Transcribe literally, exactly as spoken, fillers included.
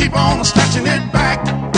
keep on snatching it back.